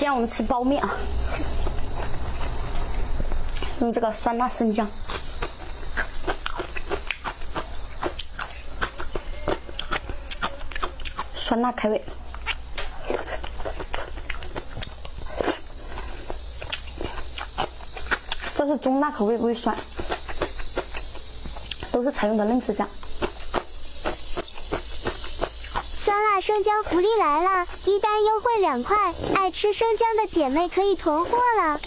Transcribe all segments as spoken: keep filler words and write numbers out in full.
今天我们吃包面啊，用这个酸辣生姜。 酸辣开胃，这是中辣口味，不会酸，都是采用的嫩枝酱。酸辣生姜福利来了，一单优惠两块，爱吃生姜的姐妹可以囤货了。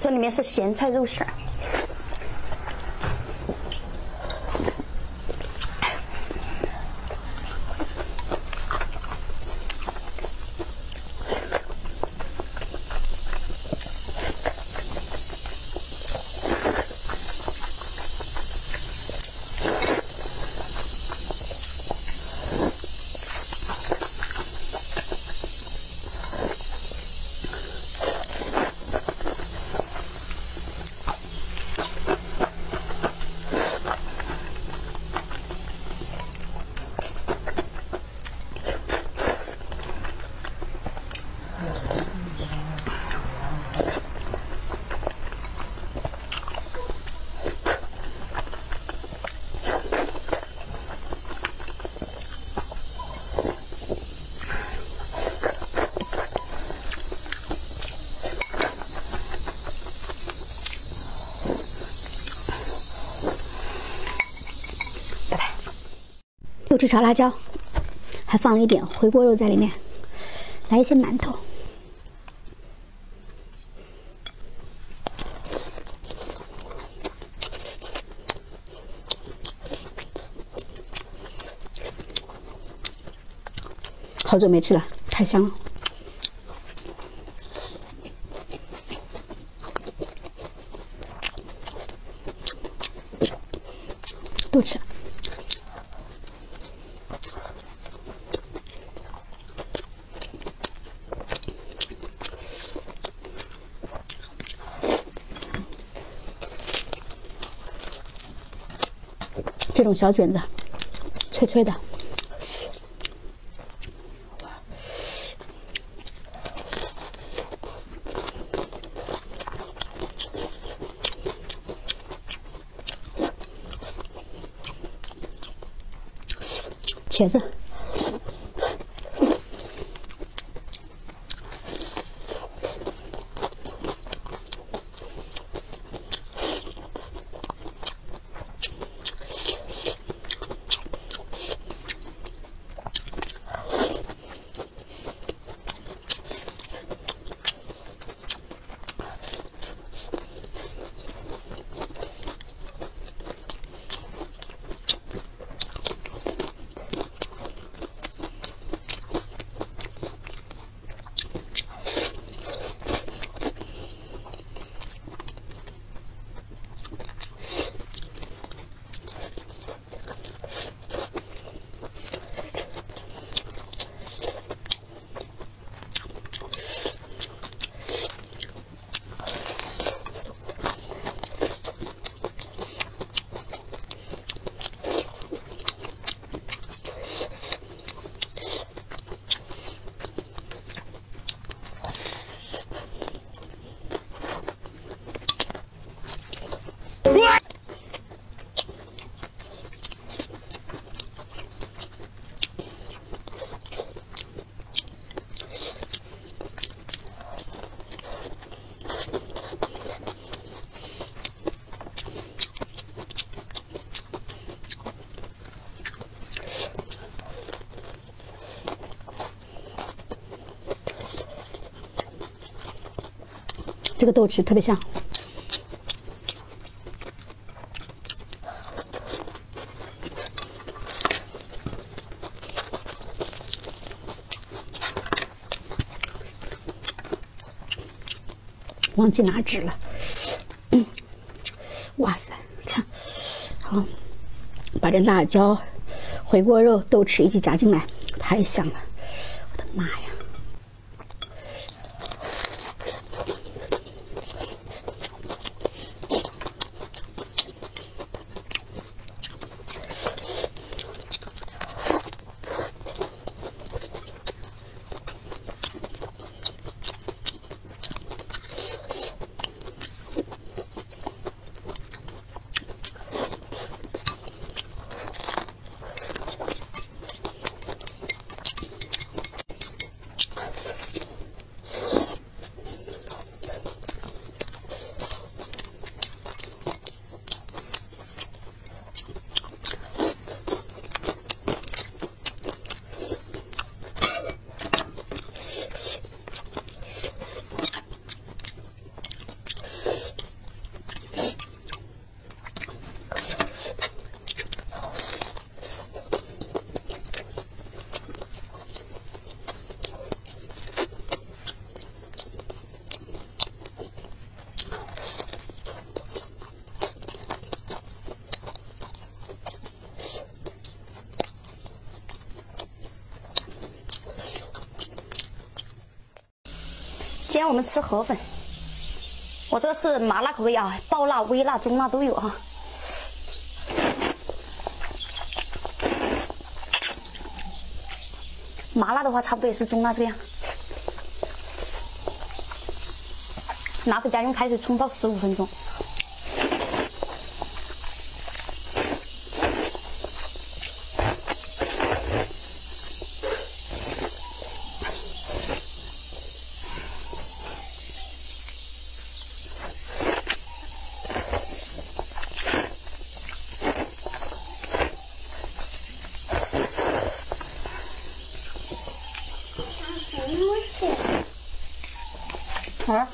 这里面是咸菜肉馅儿，六只炒辣椒，还放了一点回锅肉在里面，来一些馒头。 好久没吃了，太香了。多吃。这种小卷子，脆脆的。 茄子，这个豆豉特别香。忘记拿纸了。嗯，哇塞，看，好，把这辣椒、回锅肉、豆豉一起夹进来，太香了，我的妈呀！ 今天我们吃河粉，我这个是麻辣口味啊，爆辣、微辣、中辣都有啊。麻辣的话，差不多也是中辣这样。拿回家用开水冲泡十五分钟。啊！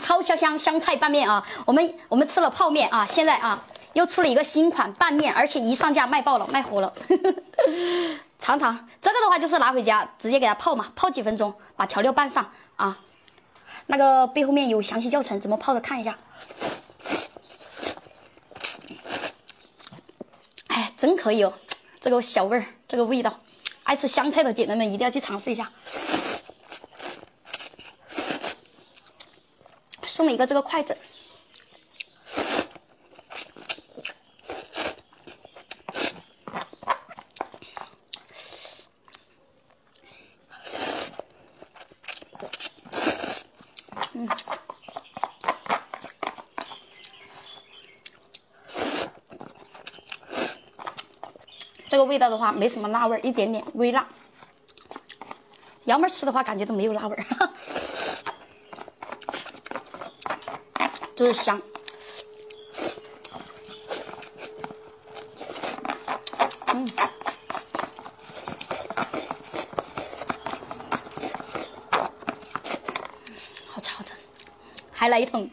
超香香香菜拌面啊！我们我们吃了泡面啊，现在啊又出了一个新款拌面，而且一上架卖爆了，卖火了。尝尝这个的话，就是拿回家直接给它泡嘛，泡几分钟，把调料拌上啊。那个背后面有详细教程，怎么泡的看一下。哎，真可以哦，这个小味儿，这个味道，爱吃香菜的姐妹们一定要去尝试一下。 送了一个这个筷子，这个味道的话，没什么辣味，一点点微辣。杨妹吃的话，感觉都没有辣味儿，就是香。嗯，好吃好吃，还来一桶。